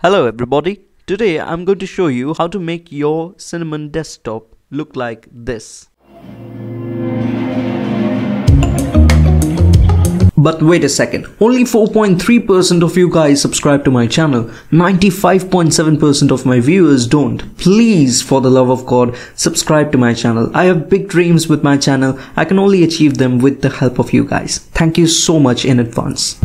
Hello everybody, today I'm going to show you how to make your Cinnamon desktop look like this. But wait a second, only 4.3% of you guys subscribe to my channel, 95.7% of my viewers don't. Please, for the love of God, subscribe to my channel. I have big dreams with my channel, I can only achieve them with the help of you guys. Thank you so much in advance.